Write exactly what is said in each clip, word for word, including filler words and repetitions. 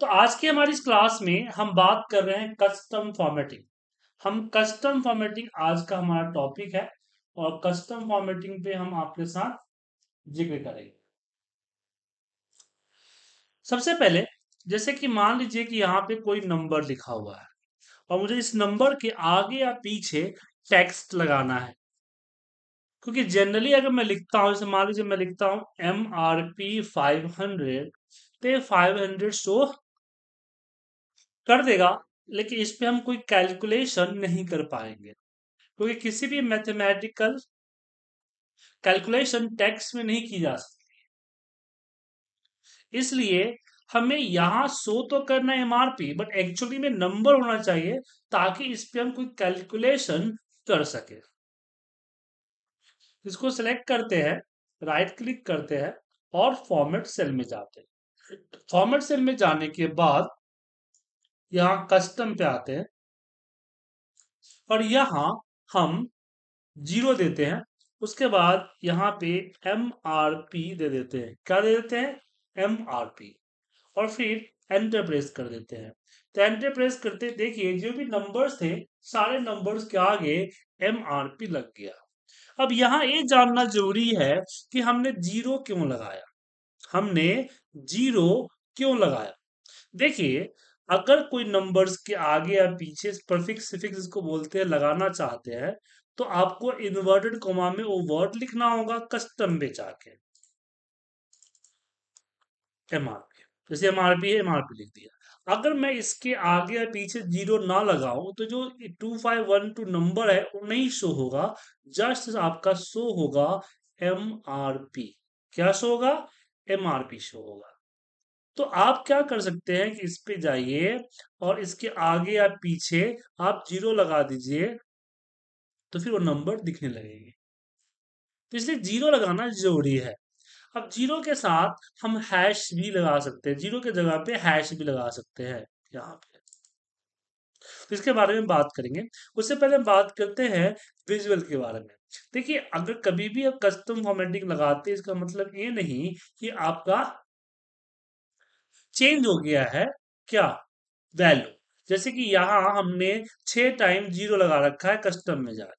तो आज की हमारी इस क्लास में हम बात कर रहे हैं कस्टम फॉर्मेटिंग। हम कस्टम फॉर्मेटिंग आज का हमारा टॉपिक है और कस्टम फॉर्मेटिंग पे हम आपके साथ जिक्र करेंगे। सबसे पहले जैसे कि मान लीजिए कि यहाँ पे कोई नंबर लिखा हुआ है और मुझे इस नंबर के आगे या पीछे टेक्स्ट लगाना है, क्योंकि जनरली अगर मैं लिखता हूँ, जैसे मान लीजिए मैं लिखता हूँ M R P five hundred, तो फाइव हंड्रेड शो कर देगा, लेकिन इस पे हम कोई कैलकुलेशन नहीं कर पाएंगे, क्योंकि किसी भी मैथमेटिकल कैलकुलेशन टेक्स्ट में नहीं की जा सकती। इसलिए हमें यहाँ शो तो करना है एमआरपी, बट एक्चुअली में नंबर होना चाहिए ताकि इस पे हम कोई कैलकुलेशन कर सके। इसको सिलेक्ट करते हैं, राइट क्लिक करते हैं और फॉर्मेट सेल में जाते हैं। फॉर्मेट सेल में जाने के बाद यहाँ कस्टम पे आते हैं और यहाँ हम जीरो देते हैं। उसके बाद यहाँ पे एम आर पी दे देते हैं, क्या दे देते हैं एम आर पी, और फिर एंटर प्रेस कर देते हैं। तो एंटर प्रेस करते देखिए जो भी नंबर्स थे सारे नंबर्स के आगे एम आर पी लग गया। अब यहाँ ये जानना जरूरी है कि हमने जीरो क्यों लगाया, हमने जीरो क्यों लगाया। देखिए अगर कोई नंबर्स के आगे या पीछे प्रीफिक्स सफिक्स इसको बोलते हैं लगाना चाहते हैं, तो आपको इन्वर्टेड कोमा में वो वर्ड लिखना होगा कस्टम पे जाके एमआरपी, जैसे एमआरपी है एमआरपी लिख दिया। अगर मैं इसके आगे या पीछे जीरो ना लगाऊं तो जो two five one two number है वो नहीं शो होगा, जस्ट आपका शो होगा एमआरपी। क्या शो होगा? एमआरपी शो होगा। तो आप क्या कर सकते हैं कि इस पे जाइए और इसके आगे या पीछे आप जीरो लगा दीजिए, तो फिर वो नंबर दिखने लगेगी। तो इसलिए जीरो लगाना जरूरी है। अब जीरो के साथ हम हैश भी लगा सकते हैं, जीरो के जगह पे हैश भी लगा सकते हैं यहाँ पे। तो इसके बारे में बात करेंगे। उससे पहले हम बात करते हैं विजुअल के बारे में। देखिए अगर कभी भी आप कस्टम फॉर्मेटिंग लगाते हैं, इसका मतलब ये नहीं कि आपका चेंज हो गया है क्या वैल्यू। जैसे कि यहाँ हमने छह टाइम जीरो लगा रखा है, कस्टम में जाके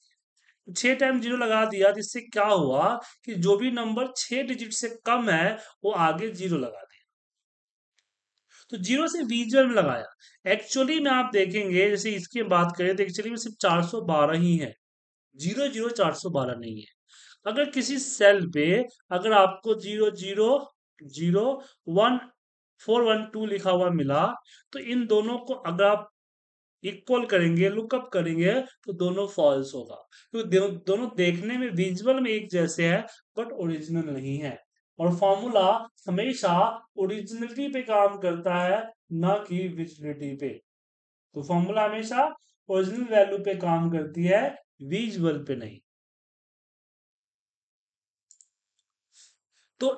छह टाइम जीरो लगा दिया, तो इससे क्या हुआ कि जो भी नंबर छह डिजिट से कम है वो आगे जीरो लगा दिया। तो जीरो से विजुअल में लगाया। एक्चुअली में आप देखेंगे जैसे इसकी बात करें तो एक्चुअली में सिर्फ चार सौ बारह ही है, जीरो जीरो चार सौ बारह नहीं है। अगर किसी सेल पे अगर आपको zero zero zero one four one two लिखा हुआ मिला, तो इन दोनों को अगर आप इक्वल करेंगे, लुकअप करेंगे, तो दोनों फॉल्स होगा। तो दो, दोनों देखने में विजुअल में एक जैसे है बट ओरिजिनल नहीं है। और फॉर्मूला हमेशा ओरिजिनलिटी पे काम करता है, ना कि विजुअलिटी पे। तो फॉर्मूला हमेशा ओरिजिनल वैल्यू पे काम करती है, विजुअल पे नहीं। तो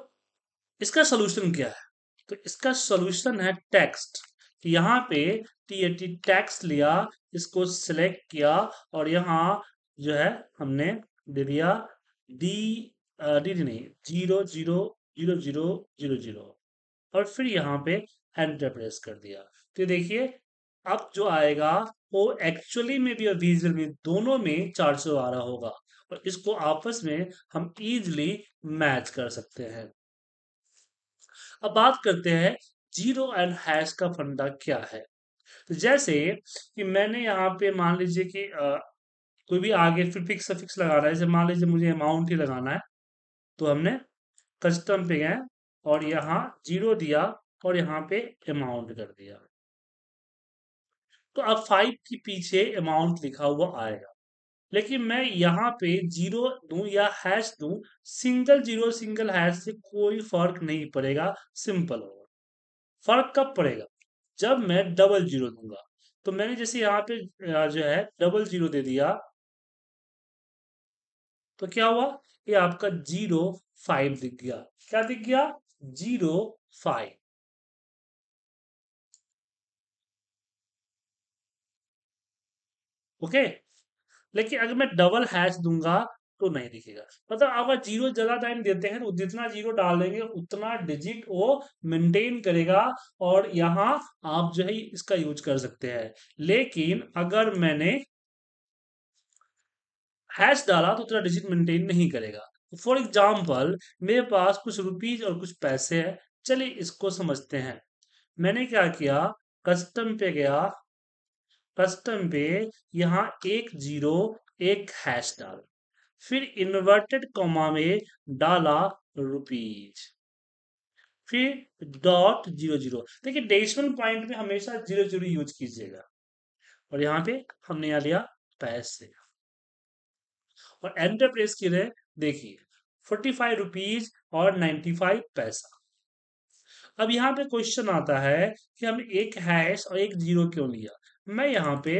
इसका सोल्यूशन क्या है? तो इसका सॉल्यूशन है टेक्स्ट। यहाँ पे टी टेक्स्ट लिया, इसको सिलेक्ट किया और यहाँ जो है हमने दे दिया डी डी नहीं zero zero zero zero zero zero और फिर यहाँ पे एंटर प्रेस कर दिया। तो देखिए अब जो आएगा वो एक्चुअली में भी और विजुअल में दोनों में चार सौ बारह होगा, और इसको आपस में हम इजिली मैच कर सकते हैं। अब बात करते हैं जीरो एंड हैश का फंडा क्या है। तो जैसे कि मैंने यहाँ पे मान लीजिए कि आ, कोई भी आगे प्रीफिक्स सफिक्स लगाना है, जैसे मान लीजिए मुझे अमाउंट ही लगाना है, तो हमने कस्टम पे गए और यहाँ जीरो दिया और यहाँ पे अमाउंट कर दिया। तो अब फाइव के पीछे अमाउंट लिखा हुआ आएगा, लेकिन मैं यहाँ पे जीरो दूं या हैश दूं, सिंगल जीरो सिंगल हैश से कोई फर्क नहीं पड़ेगा, सिंपल होगा। फर्क कब पड़ेगा? जब मैं डबल जीरो दूंगा। तो मैंने जैसे यहाँ पे जो है डबल जीरो दे दिया, तो क्या हुआ? ये आपका जीरो फाइव दिख गया। क्या दिख गया? Zero five. ओके, लेकिन अगर मैं डबल हैश दूंगा तो नहीं दिखेगा। मतलब अगर जीरो ज्यादा टाइम देते हैं तो जितना जीरो डाल देंगे उतना डिजिट वो मेंटेन करेगा और यहाँ आप जो है इसका यूज कर सकते हैं। लेकिन अगर मैंने हैश डाला तो उतना डिजिट मेंटेन नहीं करेगा। फॉर एग्जाम्पल मेरे पास कुछ रुपीज और कुछ पैसे है, चलिए इसको समझते हैं। मैंने क्या किया, कस्टम पे गया, कस्टम पे यहाँ एक जीरो एक हैश डाल, फिर इन्वर्टेड कॉमा में डाला रुपीज, फिर डॉट जीरो जीरो। देखिए डेसिमल पॉइंट में हमेशा जीरो जीरो यूज कीजिएगा। और यहाँ पे हमने यहाँ लिया पैसे और एंटर प्रेस की रहे, देखिए फोर्टी फाइव रुपीज और नाइन्टी फाइव पैसा। अब यहाँ पे क्वेश्चन आता है कि हम एक हैश और एक जीरो क्यों लिया। मैं यहाँ पे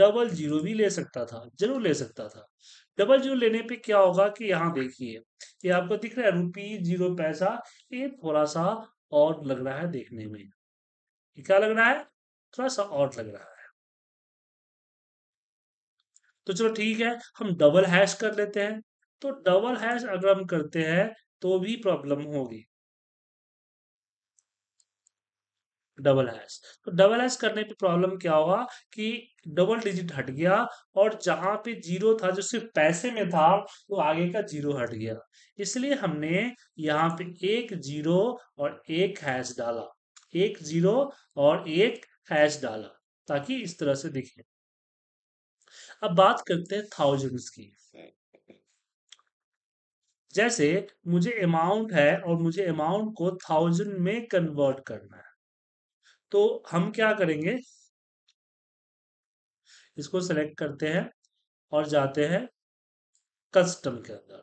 डबल जीरो भी ले सकता था, जरूर ले सकता था। डबल जीरो लेने पे क्या होगा कि यहाँ देखिए ये आपको दिख रहा है रुपी जीरो पैसा, ये थोड़ा सा और लग रहा है देखने में, ये क्या लग रहा है, थोड़ा सा और लग रहा है। तो चलो ठीक है, हम डबल हैश कर लेते हैं। तो डबल हैश अगर हम करते हैं तो भी प्रॉब्लम होगी। डबल हैश तो डबल हैश करने पे प्रॉब्लम क्या होगा कि डबल डिजिट हट गया और जहां पे जीरो था जो सिर्फ पैसे में था वो तो आगे का जीरो हट गया। इसलिए हमने यहाँ पे एक जीरो और एक हैश डाला, एक जीरो और एक हैश डाला ताकि इस तरह से दिखे। अब बात करते हैं थाउजेंड्स की। जैसे मुझे अमाउंट है और मुझे अमाउंट को थाउजेंड में कन्वर्ट करना है, तो हम क्या करेंगे, इसको सेलेक्ट करते हैं और जाते हैं कस्टम के अंदर।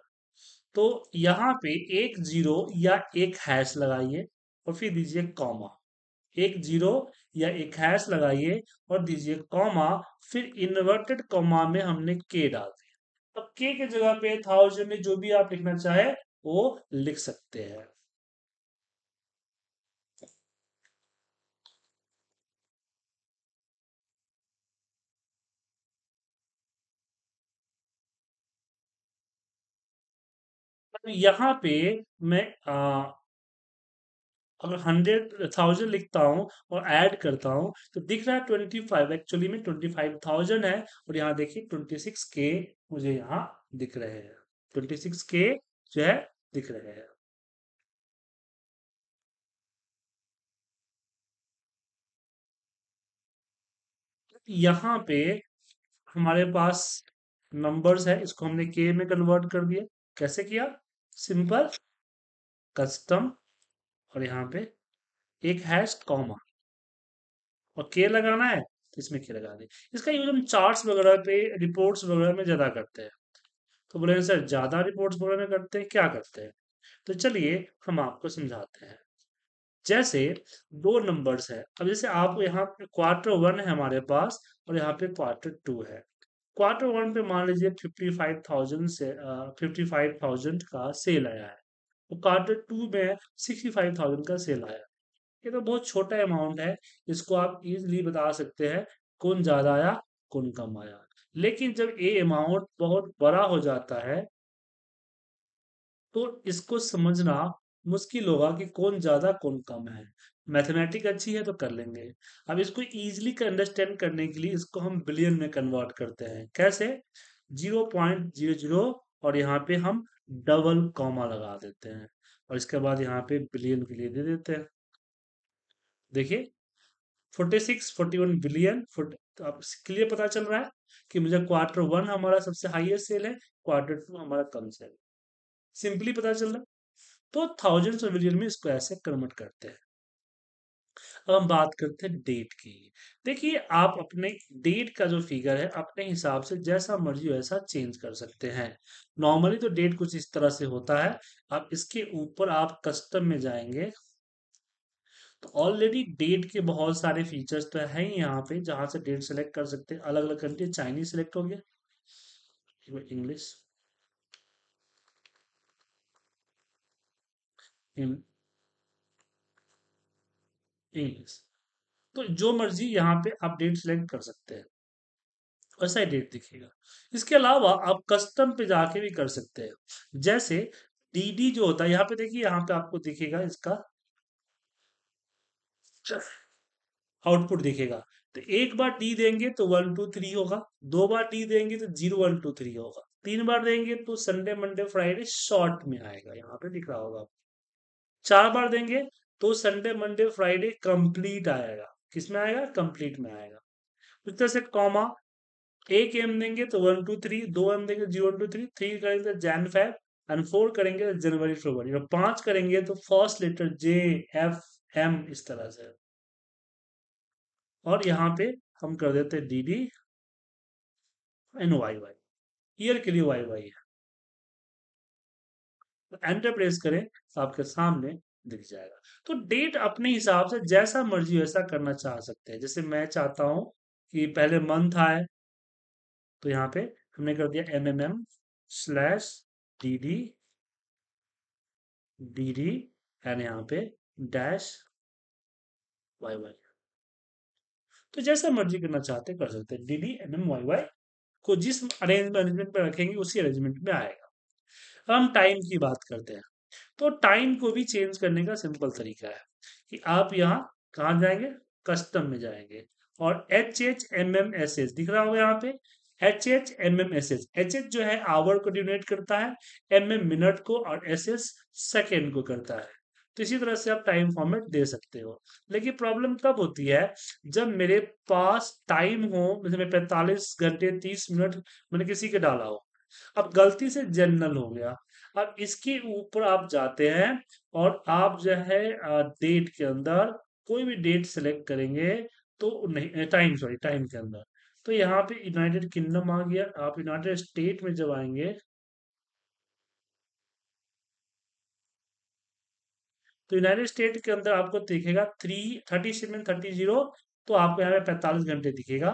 तो यहाँ पे एक जीरो या एक हैश लगाइए और फिर दीजिए कॉमा, एक जीरो या एक हैश लगाइए और दीजिए कॉमा, फिर इन्वर्टेड कॉमा में हमने के डाल दिया। अब के के जगह पे थाउजेंड में जो भी आप लिखना चाहे वो लिख सकते हैं। तो यहाँ पे मैं आ, अगर हंड्रेड थाउजेंड लिखता हूँ और ऐड करता हूँ तो दिख रहा है ट्वेंटी फाइव, एक्चुअली में ट्वेंटी फाइव थाउजेंड है और यहाँ देखिए ट्वेंटी सिक्स के मुझे यहाँ दिख रहे हैं, ट्वेंटी सिक्स के जो है दिख रहे हैं। यहाँ पे हमारे पास नंबर्स है, इसको हमने के में कन्वर्ट कर दिया। कैसे किया, सिंपल कस्टम और यहाँ पे एक हैश कॉमा और के लगाना है तो इसमें के लगा दें। इसका यूज हम चार्ट्स वगैरह पे, रिपोर्ट्स वगैरह में ज्यादा करते हैं। तो बोले सर ज्यादा रिपोर्ट्स वगैरह में करते हैं, क्या करते हैं, तो चलिए हम आपको समझाते हैं। जैसे दो नंबर्स है, अब जैसे आप यहाँ पे क्वार्टर वन है हमारे पास और यहाँ पे क्वार्टर टू है। क्वार्टर वन पे मान लीजिए फिफ्टी फाइव थाउजेंड से फिफ्टी फाइव थाउजेंड का सेल आया है, तो क्वार्टर टू में सिक्सटी फाइव थाउजेंड का सेल आया। ये तो बहुत छोटा अमाउंट है, इसको आप इजीली बता सकते हैं कौन ज्यादा आया कौन कम आया। लेकिन जब ये अमाउंट बहुत बड़ा हो जाता है तो इसको समझना मुश्किल होगा कि कौन ज्यादा कौन कम है। मैथमेटिक अच्छी है तो कर लेंगे। अब इसको इजीली अंडरस्टैंड करने के लिए इसको हम बिलियन में कन्वर्ट करते हैं। कैसे, जीरो पॉइंट जीरो जीरो और यहाँ पे हम डबल कॉमा लगा देते हैं और इसके बाद यहाँ पे बिलियन के लिए दे देते हैं। देखिए forty six forty one billion forty, तो आप क्लियर पता चल रहा है कि मुझे क्वार्टर वन हमारा सबसे हाईएस्ट सेल है, क्वार्टर टू हमारा कम सेल, सिंपली पता चल रहा है। तो थाउजेंड्स और बिलियन में इसको ऐसे कन्वर्ट करते हैं। अब हम बात करते हैं डेट की। देखिए आप अपने डेट का जो फिगर है अपने हिसाब से जैसा मर्जी वैसा चेंज कर सकते हैं। नॉर्मली तो डेट कुछ इस तरह से होता है। अब इसके ऊपर आप कस्टम में जाएंगे तो ऑलरेडी डेट के बहुत सारे फीचर्स तो है ही यहाँ पे, जहां से डेट सेलेक्ट कर सकते हैं। अलग अलग कंट्री, चाइनीज सेलेक्ट हो गया, इंग्लिश, इंग्लिश, तो जो मर्जी यहाँ पे आप डेट सेलेक्ट कर सकते हैं। वैसा ही रेट दिखेगा। इसके अलावा आप कस्टम पे जाके भी कर सकते हैं, जैसे डीडी जो होता है, यहाँ पे देखिए, यहाँ पे आपको दिखेगा इसका आउटपुट दिखेगा। तो एक बार डी देंगे तो वन टू थ्री होगा, दो बार डी देंगे तो जीरो वन टू थ्री होगा, तीन बार देंगे तो संडे मंडे फ्राइडे शॉर्ट में आएगा, यहाँ पे दिख रहा होगा। चार बार देंगे तो संडे मंडे फ्राइडे कंप्लीट आएगा, किसमें आएगा, कंप्लीट में आएगा। उस तरह से कॉमा, एक एम देंगे तो वन टू थ्री, दो एम देंगे zero one two three, three करेंगे तो जैन फाइव एंड फोर करेंगे तो जनवरी फरवरी, और पांच करेंगे तो first letter J F M, इस तरह से। और यहाँ पे हम कर देते D D and Y Y, year के लिए वाई वाई है। तो एंटर प्रेस करें तो आपके सामने दिख जाएगा। तो डेट अपने हिसाब से जैसा मर्जी वैसा करना चाह सकते हैं। जैसे मैं चाहता हूं कि पहले मंथ आए, तो यहाँ पे हमने कर दिया M M M slash D D D D and यहाँ पे डैश वाई वाई। तो जैसा मर्जी करना चाहते कर सकते हैं। D D M M Y Y को जिस अरेंजमेंट में रखेंगे उसी अरेंजमेंट में आएगा। अब हम टाइम की बात करते हैं, तो टाइम को भी चेंज करने का सिंपल तरीका है कि आप यहाँ कहाँ जाएंगे, कस्टम में जाएंगे और H H M M S S दिख रहा होगा यहाँ पे, H H M M S S. H H जो है आवर को डिनोट करता है, एम एम मिनट को, और एस एस सेकेंड को करता है। तो इसी तरह से आप टाइम फॉर्मेट दे सकते हो। लेकिन प्रॉब्लम तब होती है जब मेरे पास टाइम हो, जैसे मैं पैंतालीस घंटे तीस मिनट मैंने किसी के डाला हो, अब गलती से जनरल हो गया। अब इसके ऊपर आप जाते हैं और आप जो है डेट के अंदर कोई भी डेट सेलेक्ट करेंगे तो नहीं, टाइम सॉरी टाइम के अंदर, तो यहाँ पे यूनाइटेड किंगडम आ गया। आप यूनाइटेड स्टेट में जब आएंगे तो यूनाइटेड स्टेट के अंदर आपको दिखेगा three thirty seven thirty zero, तो आपको यहाँ पे पैंतालीस घंटे दिखेगा।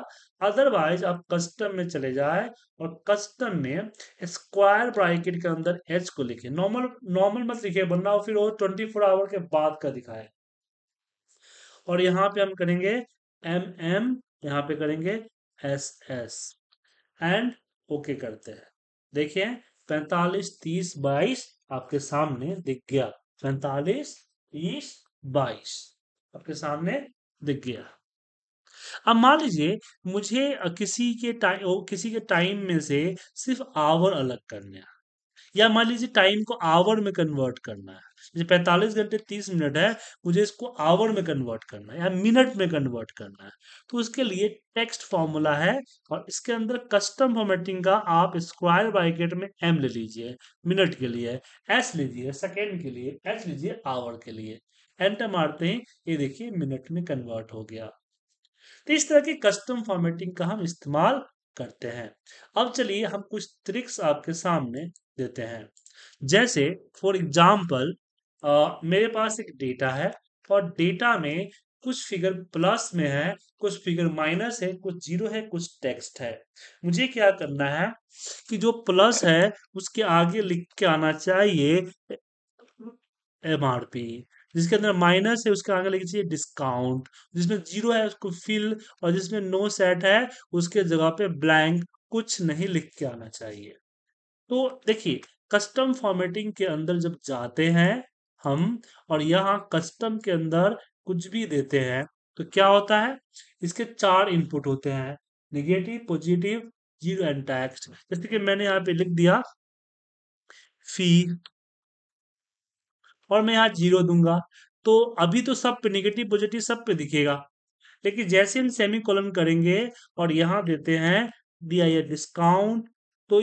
अदरवाइज आप कस्टम में चले जाए और कस्टम में स्क्वायर ब्रैकेट के अंदर एच को लिखे, नॉर्मल नॉर्मल मत लिखे वरना फिर वो ट्वेंटी फोर आवर के बाद का दिखाए। और यहाँ पे हम करेंगे एम एम, यहाँ पे करेंगे एस एस एंड ओके करते हैं। देखिए पैंतालीस तीस बाईस आपके सामने दिख गया, पैंतालीस तीस बाईस आपके सामने दिख गया। अब मान लीजिए मुझे किसी के टाइम किसी के टाइम में से सिर्फ आवर अलग करना है, या मान लीजिए टाइम को आवर में कन्वर्ट करना है, जैसे पैंतालीस घंटे तीस मिनट है, मुझे इसको आवर में कन्वर्ट करना है या मिनट में कन्वर्ट करना है, तो उसके लिए टेक्स्ट फॉर्मूला है और इसके अंदर कस्टम फॉर्मेटिंग का आप स्क्वायर ब्रैकेट में एम ले लीजिए मिनट के लिए, एस लीजिए सेकेंड के लिए, एच लीजिए आवर के लिए। एंटर मारते हैं, ये देखिए मिनट में कन्वर्ट हो गया। तो इस तरह की कस्टम फॉर्मेटिंग का हम इस्तेमाल करते हैं। अब चलिए हम कुछ ट्रिक्स आपके सामने देते हैं। जैसे फॉर एग्जाम्पल मेरे पास एक डेटा है और डेटा में कुछ फिगर प्लस में है, कुछ फिगर माइनस है, कुछ जीरो है, कुछ टेक्स्ट है। मुझे क्या करना है कि जो प्लस है उसके आगे लिख के आना चाहिए एम आर पी, जिसके अंदर माइनस है उसके आगे लिख दीजिए डिस्काउंट, जिसमें जीरो है उसको फिल, और जिसमें नो सेट है उसके जगह पे ब्लैंक, कुछ नहीं लिख के आना चाहिए। तो देखिए कस्टम फॉर्मेटिंग के अंदर जब जाते हैं हम और यहाँ कस्टम के अंदर कुछ भी देते हैं तो क्या होता है, इसके चार इनपुट होते हैं, negative, positive, zero and text. जैसे कि मैंने यहाँ पे लिख दिया फी और मैं यहाँ जीरो दूंगा, तो अभी तो सब पे निगेटिव पॉजिटिव सब पे दिखेगा, लेकिन जैसे हम सेमी कॉलन करेंगे और यहाँ देते हैं डी आई ए डिस्काउंट, तो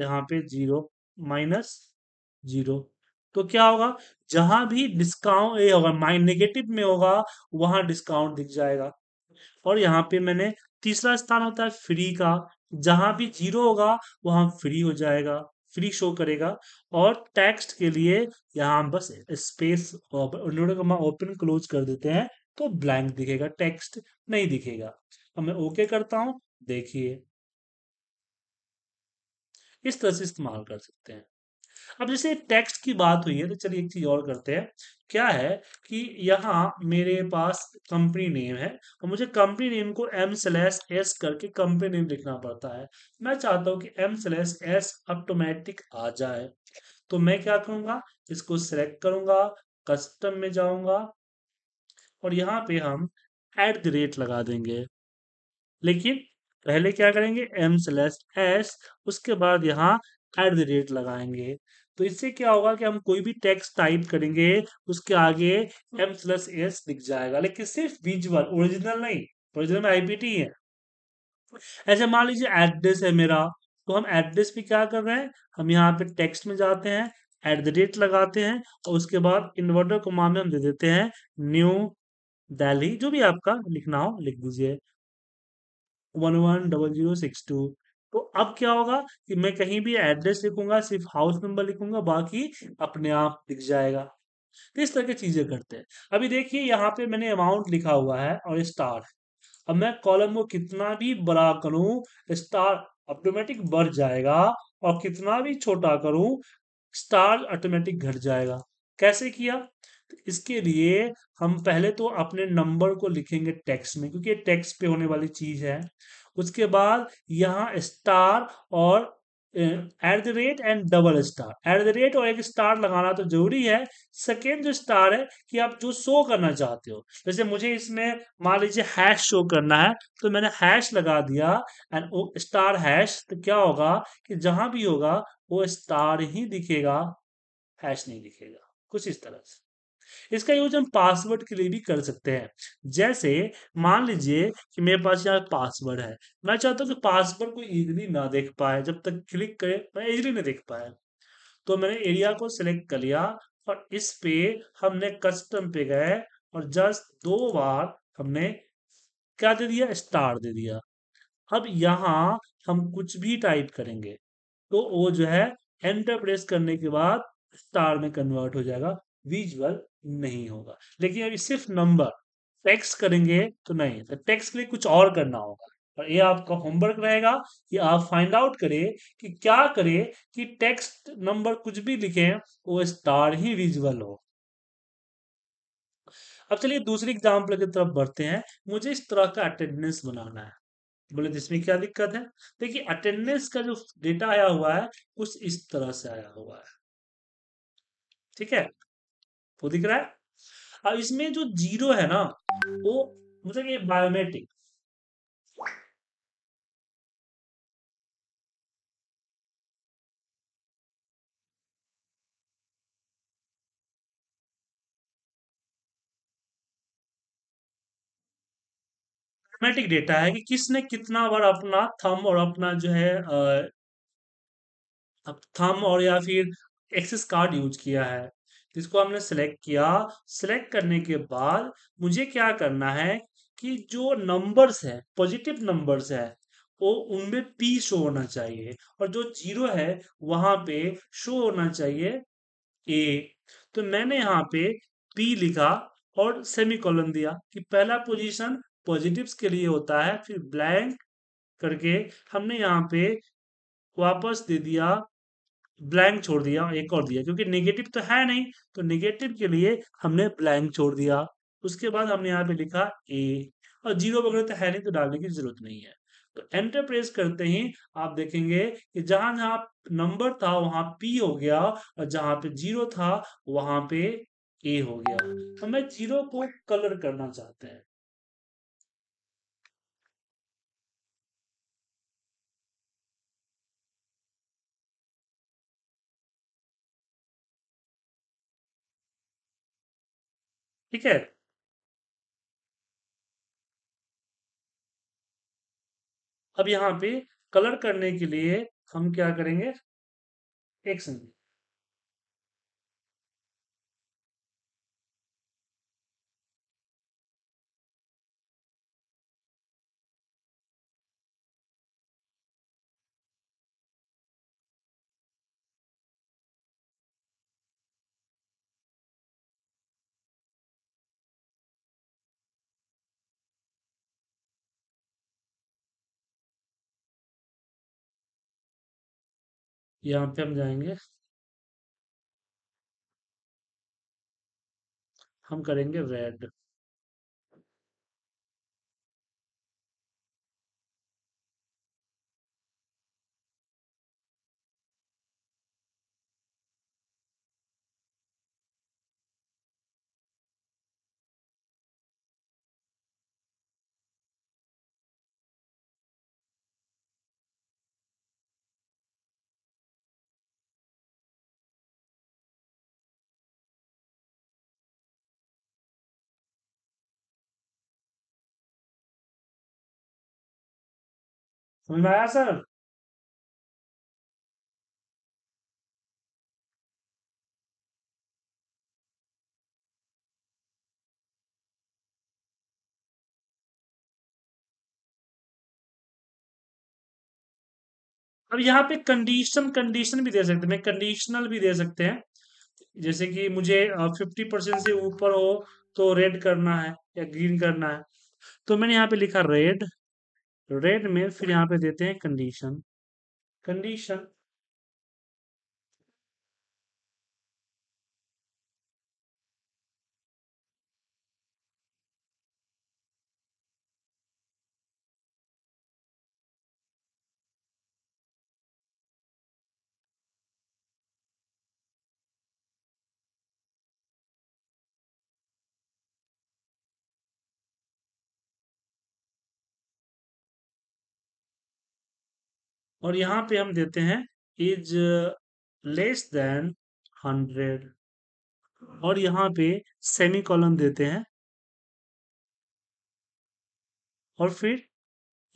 यहाँ पे जीरो माइनस जीरो, तो क्या होगा, जहां भी डिस्काउंट ये होगा माइन निगेटिव में होगा वहां डिस्काउंट दिख जाएगा। और यहाँ पे मैंने तीसरा स्थान होता है फ्री का, जहां भी जीरो होगा वहां फ्री हो जाएगा, फ्री शो करेगा। और टेक्स्ट के लिए यहाँ हम बस स्पेस ओपन क्लोज कर देते हैं तो ब्लैंक दिखेगा, टेक्स्ट नहीं दिखेगा। अब मैं ओके करता हूं, देखिए इस तरह से इस्तेमाल कर सकते हैं। अब जैसे टेक्स्ट की बात हुई है तो चलिए एक चीज और करते हैं। क्या है कि यहाँ मेरे पास कंपनी नेम है और मुझे कंपनी नेम को एम स्लैश एस करके कंपनी नेम लिखना पड़ता है। मैं चाहता हूँ कि एम स्लैश एस ऑटोमेटिक आ जाए, तो मैं क्या करूंगा, इसको सिलेक्ट करूंगा, कस्टम में जाऊंगा और यहाँ पे हम एट द रेट लगा देंगे। लेकिन पहले क्या करेंगे, एम स्लैश एस, उसके बाद यहाँ एट द रेट लगाएंगे। तो इससे क्या होगा कि हम कोई भी टेक्स्ट टाइप करेंगे उसके आगे एम स्लैश एस दिख जाएगा, लेकिन सिर्फ विजुअल, ओरिजिनल नहीं, ओरिजिनल में आईपीटी है। ऐसे मान लीजिए एड्रेस है मेरा, तो हम एड्रेस पे क्या कर रहे हैं, हम यहाँ पे टेक्स्ट में जाते हैं, एट द रेट लगाते हैं और उसके बाद इन्वर्टर कॉमा में हम दे देते हैं न्यू दिल्ली, जो भी आपका लिखना हो लिख दीजिए, one one double zero six two. तो अब क्या होगा कि मैं कहीं भी एड्रेस लिखूंगा, सिर्फ हाउस नंबर लिखूंगा, बाकी अपने आप दिख जाएगा। तो इस तरह की चीजें करते हैं। अभी देखिए यहाँ पे मैंने अमाउंट लिखा हुआ है और स्टार, अब मैं कॉलम को कितना भी बड़ा करूं स्टार ऑटोमेटिक बढ़ जाएगा और कितना भी छोटा करूं स्टार ऑटोमेटिक घट जाएगा। कैसे किया, तो इसके लिए हम पहले तो अपने नंबर को लिखेंगे टेक्स्ट में, क्योंकि ये टेक्स्ट पे होने वाली चीज है। उसके बाद यहाँ स्टार और at the rate and double star, at the rate और एक स्टार लगाना तो जरूरी है। सेकेंड जो स्टार है कि आप जो शो करना चाहते हो, जैसे मुझे इसमें मान लीजिए हैश शो करना है, तो मैंने हैश लगा दिया एंड स्टार हैश, तो क्या होगा कि जहां भी होगा वो स्टार ही दिखेगा, हैश नहीं दिखेगा। कुछ इस तरह से इसका यूज हम पासवर्ड के लिए भी कर सकते हैं। जैसे मान लीजिए कि मेरे पास यहाँ पासवर्ड है, मैं चाहता हूँ कि पासवर्ड को इजीली ना देख पाए, जब तक क्लिक करे मैं इजीली नहीं देख पाया, तो मैंने एरिया को सिलेक्ट कर लिया और इस पे हमने कस्टम पे गए और जस्ट दो बार हमने क्या दे दिया, स्टार दे दिया। अब यहाँ हम कुछ भी टाइप करेंगे तो वो जो है एंटर प्रेस करने के बाद स्टार में कन्वर्ट हो जाएगा, विजुअल नहीं होगा। लेकिन अभी सिर्फ नंबर टेक्स्ट करेंगे तो नहीं, तो टेक्स्ट के लिए कुछ और करना होगा। और ये आपका होमवर्क रहेगा कि आप फाइंड आउट करें कि क्या करें कि टेक्स्ट नंबर कुछ भी लिखें वो स्टार ही विजुअल हो। अब चलिए दूसरी एग्जाम्पल की तरफ बढ़ते हैं। मुझे इस तरह का अटेंडेंस बनाना है, बोले तो इसमें क्या दिक्कत है। देखिए अटेंडेंस का जो डेटा आया हुआ है कुछ इस तरह से आया हुआ है, ठीक है, वो दिख रहा है। अब इसमें जो जीरो है ना वो मतलब ये बायोमेट्रिक, बायोमेट्रिक डेटा है कि किसने कितना बार अपना थंब और अपना जो है थंब और या फिर एक्सेस कार्ड यूज किया है। इसको हमने सेलेक्ट किया, सेलेक्ट करने के बाद मुझे क्या करना है कि जो नंबर्स है, पॉजिटिव नंबर्स है, वो उनमें पी शो होना चाहिए और जो जीरो है वहां पे शो होना चाहिए ए। तो मैंने यहाँ पे पी लिखा और सेमीकोलन दिया कि पहला पोजीशन पॉजिटिव्स के लिए होता है, फिर ब्लैंक करके हमने यहाँ पे वापस दे दिया, ब्लैंक छोड़ दिया, एक और दिया क्योंकि नेगेटिव तो है नहीं, तो नेगेटिव के लिए हमने ब्लैंक छोड़ दिया। उसके बाद हमने यहाँ पे लिखा ए और जीरो वगैरह तो है नहीं, तो डालने की जरूरत नहीं है। तो एंटर प्रेस करते ही आप देखेंगे कि जहां जहां नंबर था वहां पी हो गया और जहां पे जीरो था वहां पे ए हो गया। हमें जीरो को कलर करना चाहते हैं, ठीक है। अब यहाँ पे कलर करने के लिए हम क्या करेंगे, एक सेकंड, यहाँ पे हम जाएंगे हम करेंगे रेड। समझ में आया सर? अब यहाँ पे कंडीशन कंडीशन भी दे सकते हैं, कंडीशनल भी दे सकते हैं, जैसे कि मुझे फिफ्टी परसेंट से ऊपर हो तो रेड करना है या ग्रीन करना है, तो मैंने यहाँ पे लिखा रेड, रेड में फिर यहाँ पे देते हैं कंडीशन, कंडीशन और यहाँ पे हम देते हैं इज लेस देन हंड्रेड और यहाँ पे सेमी कॉलन देते हैं और फिर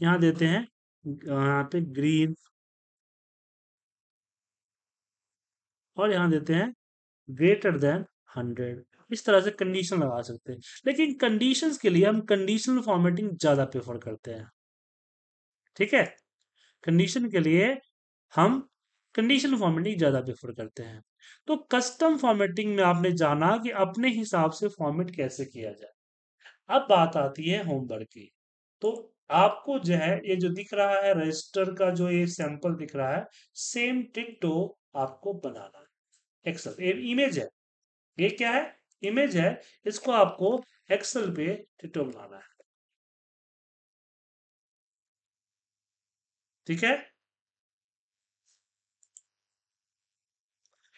यहाँ देते हैं यहाँ पे ग्रीन और यहाँ देते हैं ग्रेटर देन हंड्रेड। इस तरह से कंडीशन लगा सकते हैं, लेकिन कंडीशंस के लिए हम कंडीशनल फॉर्मेटिंग ज्यादा प्रेफर करते हैं। ठीक है, कंडीशन के लिए हम कंडीशन फॉर्मेटिंग ज्यादा प्रेफर करते हैं। तो कस्टम फॉर्मेटिंग में आपने जाना कि अपने हिसाब से फॉर्मेट कैसे किया जाए। अब बात आती है होमवर्क की। तो आपको जो है ये जो दिख रहा है रजिस्टर का जो ये सैंपल दिख रहा है, सेम टिटो आपको बनाना है। एक्सेल ये इमेज है, ये क्या है इमेज है, इसको आपको एक्सेल पे टिटो बनाना है। ठीक है,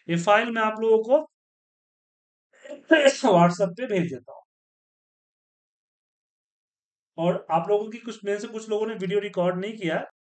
ये फाइल मैं आप लोगों को व्हाट्सएप पे भेज देता हूँ और आप लोगों की कुछ में से कुछ लोगों ने वीडियो रिकॉर्ड नहीं किया।